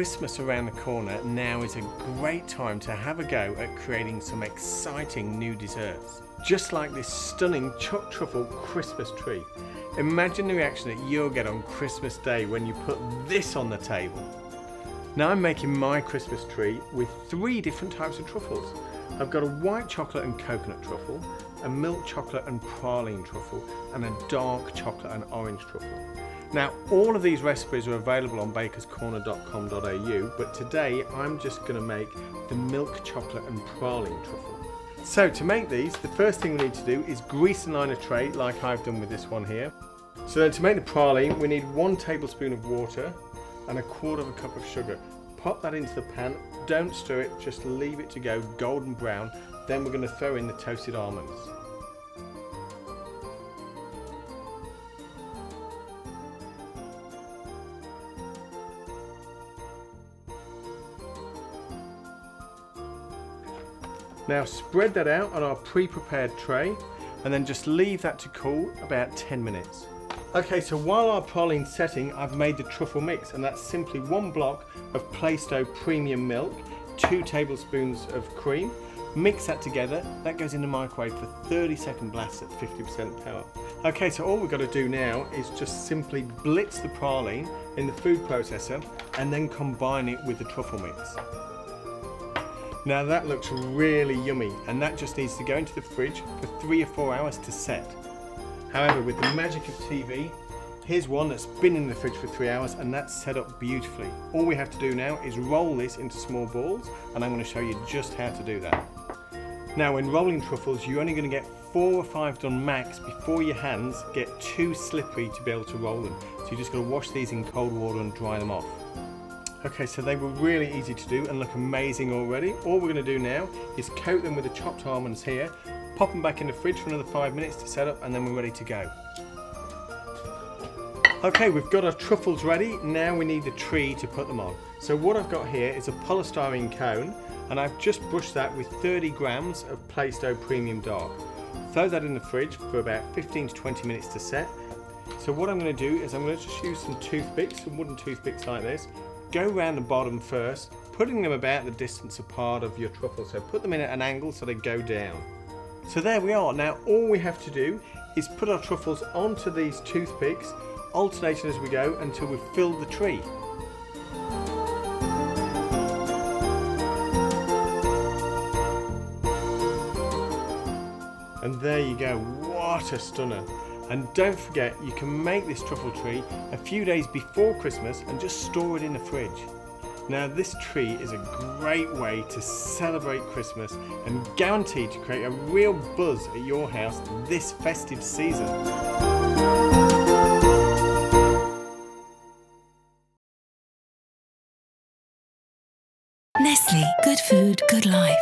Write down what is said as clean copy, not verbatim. Christmas around the corner, now is a great time to have a go at creating some exciting new desserts. Just like this stunning choc truffle Christmas tree. Imagine the reaction that you'll get on Christmas Day when you put this on the table. Now I'm making my Christmas tree with three different types of truffles. I've got a white chocolate and coconut truffle, a milk chocolate and praline truffle, and a dark chocolate and orange truffle. Now, all of these recipes are available on bakerscorner.com.au, but today I'm just going to make the milk chocolate and praline truffle. So to make these, the first thing we need to do is grease and line a tray like I've done with this one here. So then to make the praline, we need 1 tablespoon of water and 1/4 cup of sugar. Pop that into the pan, don't stir it, just leave it to go golden brown. Then we're going to throw in the toasted almonds. Now spread that out on our pre-prepared tray and then just leave that to cool about 10 minutes. Okay, so while our praline's setting, I've made the truffle mix, and that's simply 1 block of Plaistowe premium milk, 2 tablespoons of cream. Mix that together, that goes in the microwave for 30-second blasts at 50% power. Okay, so all we've got to do now is just simply blitz the praline in the food processor and then combine it with the truffle mix. Now that looks really yummy, and that just needs to go into the fridge for 3 or 4 hours to set. However, with the magic of TV, here's one that's been in the fridge for 3 hours and that's set up beautifully. All we have to do now is roll this into small balls, and I'm going to show you just how to do that. Now when rolling truffles, you're only going to get 4 or 5 done max before your hands get too slippery to be able to roll them. So you just got to wash these in cold water and dry them off. Okay, so they were really easy to do and look amazing already. All we're going to do now is coat them with the chopped almonds here, pop them back in the fridge for another 5 minutes to set up, and then we're ready to go. Okay, we've got our truffles ready. Now we need the tree to put them on. So what I've got here is a polystyrene cone, and I've just brushed that with 30 grams of Plaistowe Premium Dark. Throw that in the fridge for about 15 to 20 minutes to set. So what I'm going to do is I'm going to just use some toothpicks, some wooden toothpicks like this. Go round the bottom first, putting them about the distance apart of your truffle. So put them in at an angle so they go down. So there we are. Now all we have to do is put our truffles onto these toothpicks, alternating as we go until we've filled the tree. And there you go, what a stunner. And don't forget, you can make this truffle tree a few days before Christmas and just store it in the fridge. Now this tree is a great way to celebrate Christmas and guaranteed to create a real buzz at your house this festive season. Nestlé, good food, good life.